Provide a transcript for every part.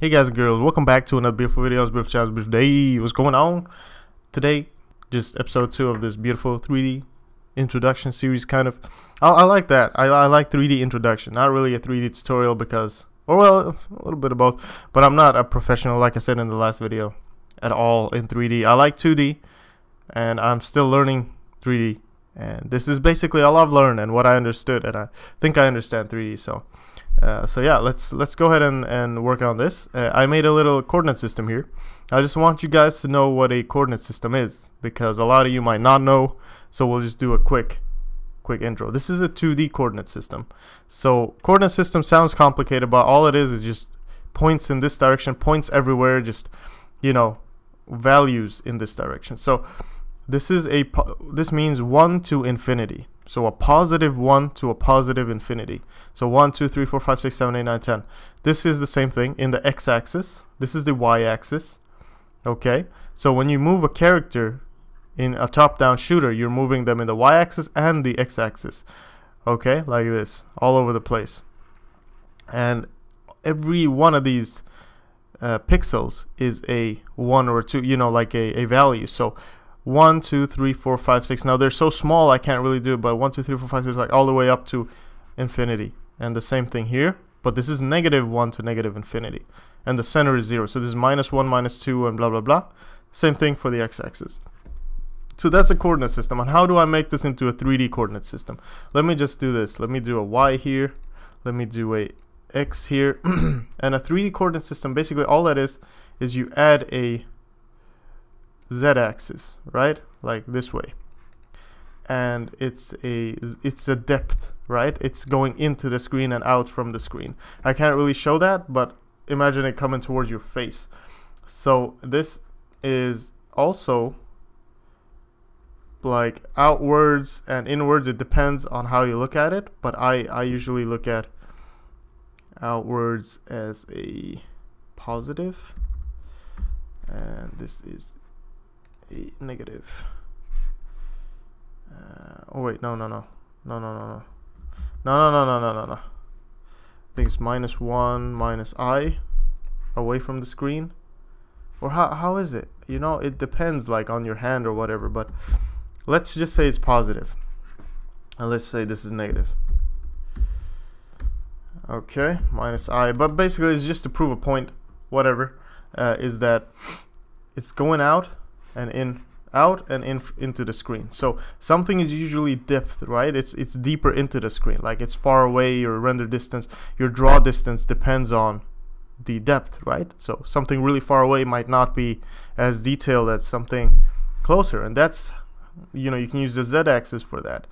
Hey guys and girls, welcome back to another beautiful video. It's Beautiful Challenge, Beautiful Day. What's going on? Today, just episode 2 of this beautiful 3D introduction series, kind of. I like that. I like 3D introduction, not really a 3D tutorial because, or well, a little bit of both. But I'm not a professional, like I said in the last video, at all in 3D. I like 2D, and I'm still learning 3D. And this is basically all I've learned and what I understood, and I think I understand 3D, so. So yeah, let's go ahead and work on this. I made a little coordinate system here. I just want you guys to know what a coordinate system is, because a lot of you might not know, so we'll just do a quick intro. This is a 2D coordinate system. So coordinate system sounds complicated, but all it is just points in this direction, points everywhere, just, you know, values in this direction. So this is this means 1 to infinity. So a positive 1 to a positive infinity. So 1, 2, 3, 4, 5, 6, 7, 8, 9, 10. This is the same thing in the x-axis. This is the y-axis. Okay. So when you move a character in a top-down shooter, you're moving them in the y-axis and the x-axis. Okay. Like this. All over the place. And every one of these pixels is a 1 or a 2, you know, like a value. So 1, 2, 3, 4, 5, 6. Now they're so small I can't really do it, but 1, 2, 3, 4, 5, 6, like all the way up to infinity. And the same thing here, but this is negative 1 to negative infinity. And the center is 0. So this is minus 1, minus 2, and blah, blah, blah. Same thing for the x-axis. So that's a coordinate system. And how do I make this into a 3D coordinate system? Let me just do this. Let me do a y here. Let me do a x here. And a 3D coordinate system, basically all that is you add a z-axis, right, like this way, and it's a depth, right? It's going into the screen and out from the screen. I can't really show that, but imagine it coming towards your face. So this is also like outwards and inwards. It depends on how you look at it, but I usually look at outwards as a positive, and this is a negative. Oh wait, no. I think it's minus 1 minus I away from the screen, or how is it? You know, it depends like on your hand or whatever, but let's just say it's positive, and let's say this is negative. Okay, minus I, but basically it's just to prove a point, whatever, is that it's going out and in, out and in, into the screen. So something is usually depth, right? It's deeper into the screen, like it's far away. Your render distance, your draw distance depends on the depth, right? So something really far away might not be as detailed as something closer, and that's, you know, you can use the z-axis for that.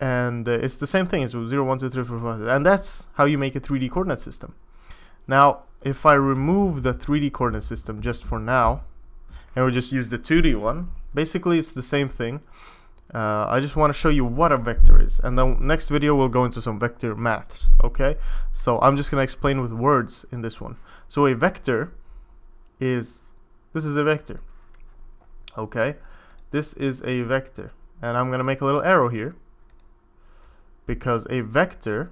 And it's the same thing. It's 0, 1, 2, 3, 4, 5, 6. And that's how you make a 3D coordinate system. Now if I remove the 3D coordinate system just for now, and we just use the 2D one, basically it's the same thing. I just want to show you what a vector is, and then next video we'll go into some vector maths. Okay, so I'm just gonna explain with words in this one. So a vector is, this is a vector. Okay, this is a vector, and I'm gonna make a little arrow here because a vector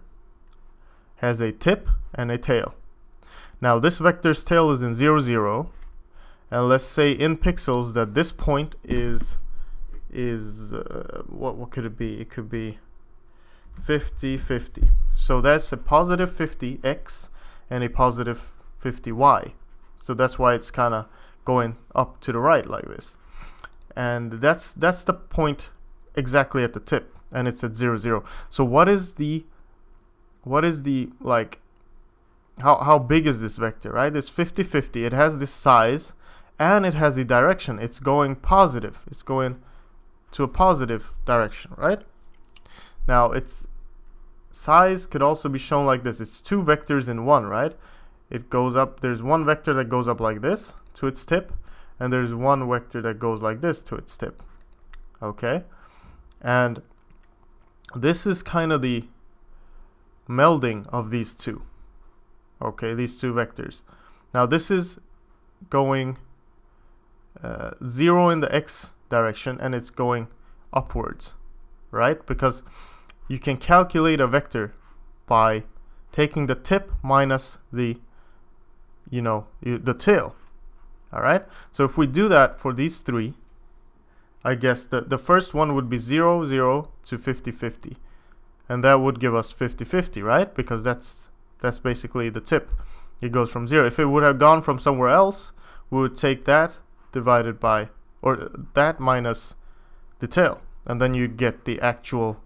has a tip and a tail. Now this vector's tail is in 0, 0. And let's say in pixels that this point is what could it be? It could be 50, 50. So that's a positive 50 X and a positive 50 Y. So that's why it's kind of going up to the right like this. And that's the point exactly at the tip, and it's at 0, 0. So what is the like how big is this vector, right? It's 50, 50. It has this size. And it has the direction. It's going positive. It's going to a positive direction, right? Now its size could also be shown like this. It's two vectors in one, right? It goes up. There's one vector that goes up like this to its tip, and there's one vector that goes like this to its tip. Okay, and this is kind of the melding of these two. Okay, these two vectors. Now this is going 0 in the x direction, and it's going upwards, right? Because you can calculate a vector by taking the tip minus the you know, the tail. All right, so if we do that for these three, I guess the first one would be 0, 0 to 50, 50. And that would give us 50, 50, right? Because that's basically the tip. It goes from 0. If it would have gone from somewhere else, we would take that divided by, or that minus the tail. And then you'd get the actual,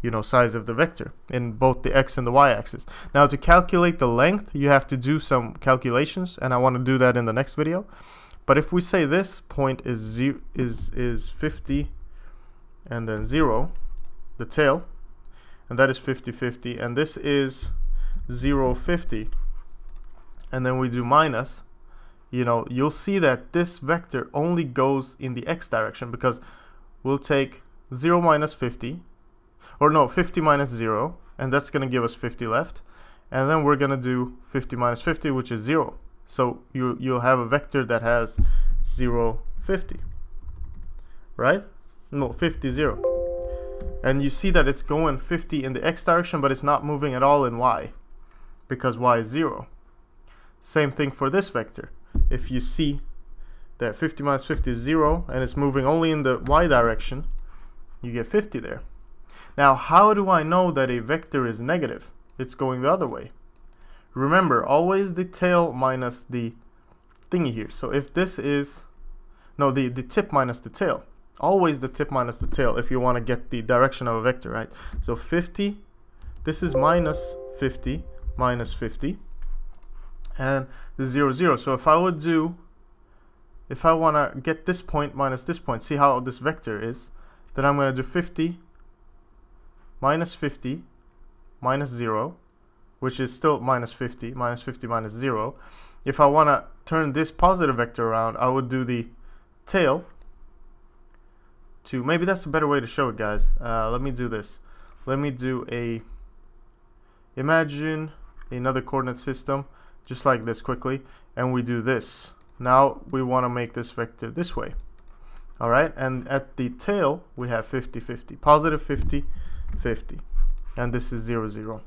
you know, size of the vector in both the x and the y axis. Now to calculate the length, you have to do some calculations, and I want to do that in the next video. But if we say this point is 50 and then 0, the tail, and that is 50, 50, and this is 0, 50, and then we do minus, you know, you'll see that this vector only goes in the x direction, because we'll take 0 minus 50, or no, 50 minus 0, and that's going to give us 50 left, and then we're going to do 50 minus 50, which is 0. So you'll have a vector that has 0, 50, right? No, 50, 0. And you see that it's going 50 in the x direction, but it's not moving at all in y, because y is 0. Same thing for this vector. If you see that 50 minus 50 is 0, and it's moving only in the y direction, you get 50 there. Now, how do I know that a vector is negative? It's going the other way. Remember, always the tail minus the thingy here. So if this is, no, the tip minus the tail. Always the tip minus the tail if you want to get the direction of a vector, right? So 50, this is minus 50 minus 50, and the 0, 0. So if I would do, if I want to get this point minus this point, see how this vector is, then I'm going to do 50 minus 50 minus 0, which is still minus 50, minus 50 minus 0. If I want to turn this positive vector around, I would do the tail to, maybe that's a better way to show it, guys. Let me do this. Let me do a, imagine another coordinate system, just like this quickly, and we do this. Now we want to make this vector this way. All right, and at the tail, we have 50, 50, positive 50, 50, and this is 0, 0.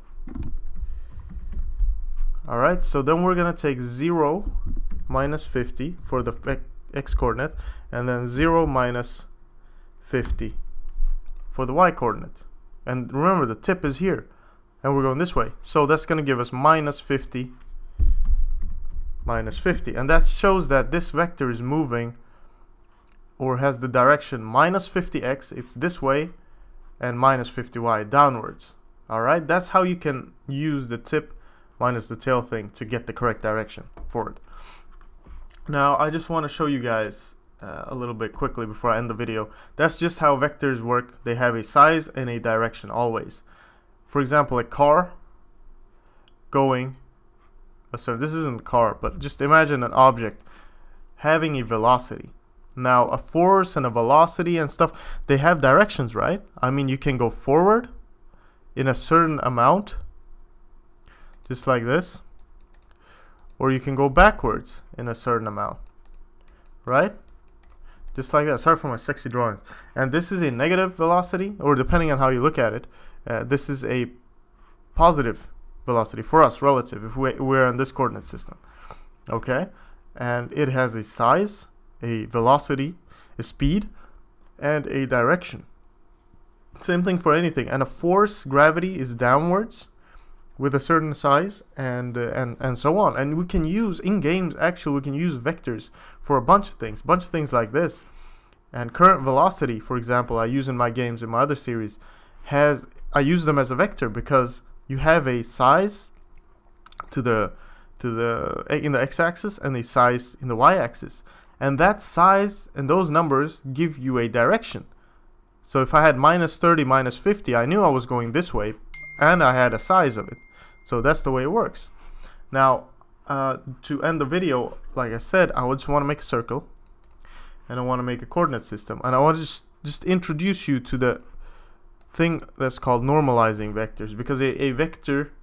All right, so then we're going to take 0 minus 50 for the x coordinate, and then 0 minus 50 for the y coordinate. And remember, the tip is here, and we're going this way. So that's going to give us minus 50 minus 50. And that shows that this vector is moving, or has the direction minus 50x, it's this way, and minus 50y downwards. All right, that's how you can use the tip minus the tail thing to get the correct direction for it. Now I just want to show you guys a little bit quickly before I end the video. That's just how vectors work. They have a size and a direction always. For example, a car going, so this isn't a car, but just imagine an object having a velocity. Now a force and a velocity and stuff, they have directions, right? I mean, you can go forward in a certain amount, just like this, or you can go backwards in a certain amount, right? Just like that. Sorry for my sexy drawing. And this is a negative velocity, or depending on how you look at it, this is a positive velocity for us, relative, if we're in this coordinate system. Okay, and it has a size, a velocity, a speed, and a direction. Same thing for anything. And a force, gravity, is downwards, with a certain size, and so on. And we can use, in games actually, we can use vectors for a bunch of things like this. And current velocity, for example, I use in my games, in my other series, I use them as a vector, because you have a size in the x-axis and a size in the y-axis, and that size and those numbers give you a direction. So if I had minus 30 minus 50, I knew I was going this way, and I had a size of it. So that's the way it works. Now, to end the video, like I said, I just want to make a circle, and I want to make a coordinate system, and I want to just introduce you to the thing that's called normalizing vectors, because a vector,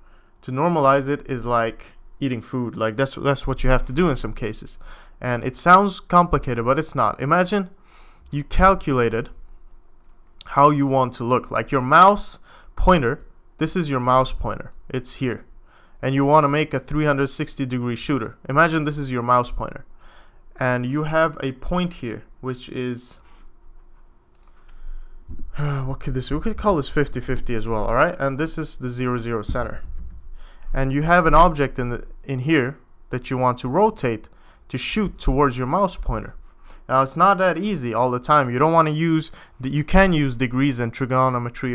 to normalize it, is like eating food. Like that's what you have to do in some cases. And it sounds complicated, but it's not. Imagine you calculated how you want to look, like your mouse pointer. This is your mouse pointer, it's here, and you want to make a 360-degree shooter. Imagine this is your mouse pointer, and you have a point here, which is what could this be? We could call this 50-50 as well, all right? And this is the 0-0 center. And you have an object in here that you want to rotate to shoot towards your mouse pointer. Now, it's not that easy all the time. You don't want to use you can use degrees and trigonometry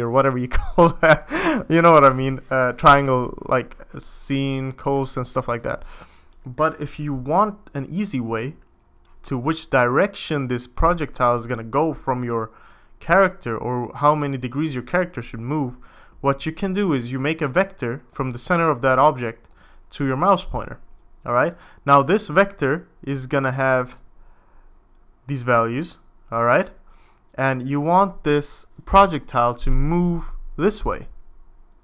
or whatever you call that. You know what I mean? Triangle, like sine, cos, and stuff like that. But if you want an easy way to which direction this projectile is going to go from your character, or how many degrees your character should move, what you can do is you make a vector from the center of that object to your mouse pointer. All right, now this vector is gonna have these values, all right, and you want this projectile to move this way,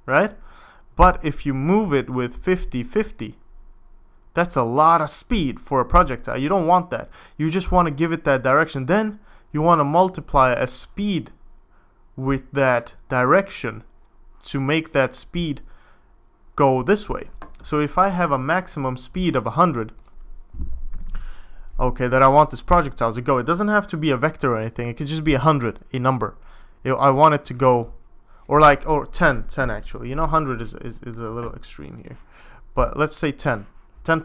right? But if you move it with 50-50, that's a lot of speed for a projectile. You don't want that. You just want to give it that direction. Then you want to multiply a speed with that direction to make that speed go this way. So if I have a maximum speed of 100, okay, that I want this projectile to go, it doesn't have to be a vector or anything. It could just be 100, a number. I want it to go, or 10 actually. You know, 100 is a little extreme here, but let's say 10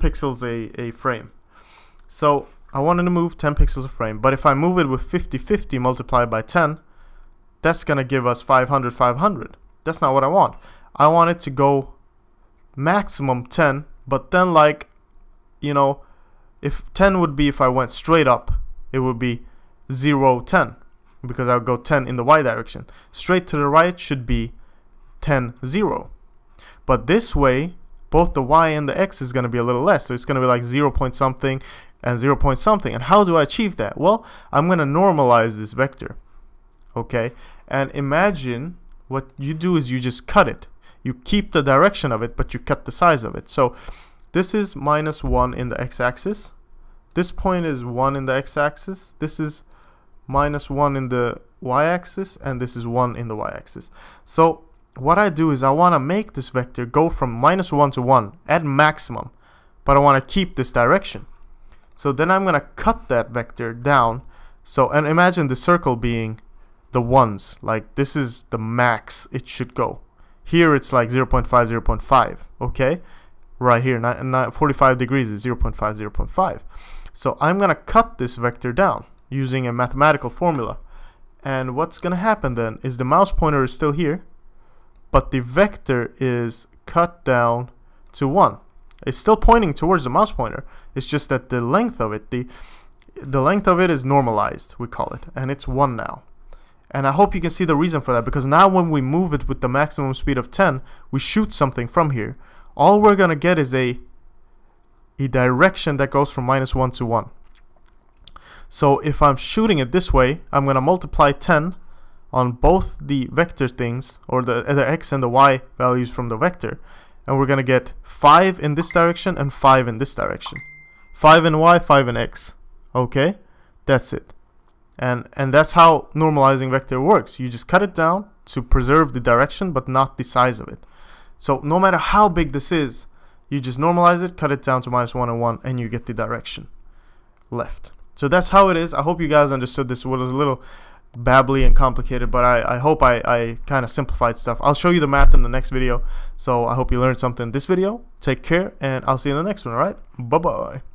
pixels a frame. So I wanted to move 10 pixels a frame, but if I move it with 50-50 multiplied by 10, that's gonna give us 500-500. That's not what I want. I want it to go maximum 10, but then, like, you know, if 10 would be if I went straight up, it would be 0-10, because I would go 10 in the y direction. Straight to the right should be 10-0. But this way, both the y and the x is going to be a little less, so it's going to be like 0 point something and 0 point something. And how do I achieve that? Well, I'm going to normalize this vector, okay? And imagine what you do is you just cut it. You keep the direction of it, but you cut the size of it. So this is -1 in the x-axis. This point is 1 in the x-axis. This is -1 in the y-axis, and this is 1 in the y-axis. So what I do is I want to make this vector go from -1 to 1 at maximum, but I want to keep this direction. So then I'm going to cut that vector down. So, and imagine the circle being the ones. Like, this is the max it should go. Here it's like 0.5, 0.5, okay? Right here, 45 degrees is 0.5, 0.5. So I'm going to cut this vector down using a mathematical formula. And what's going to happen then is the mouse pointer is still here, but the vector is cut down to 1. It's still pointing towards the mouse pointer. It's just that the length of it, the length of it is normalized, we call it, and it's 1 now. And I hope you can see the reason for that, because now when we move it with the maximum speed of 10, we shoot something from here. All we're going to get is a direction that goes from -1 to 1. So if I'm shooting it this way, I'm going to multiply 10 on both the vector things, or the x and the y values from the vector. And we're going to get 5 in this direction and 5 in this direction. 5 in y, 5 in x. Okay, that's it. And that's how normalizing vector works. You just cut it down to preserve the direction, but not the size of it. So no matter how big this is, you just normalize it, cut it down to -1 and 1, and you get the direction left. So that's how it is. I hope you guys understood this. It was a little babbly and complicated, but I hope I kind of simplified stuff. I'll show you the math in the next video. So I hope you learned something in this video. Take care, and I'll see you in the next one, all right? Bye-bye.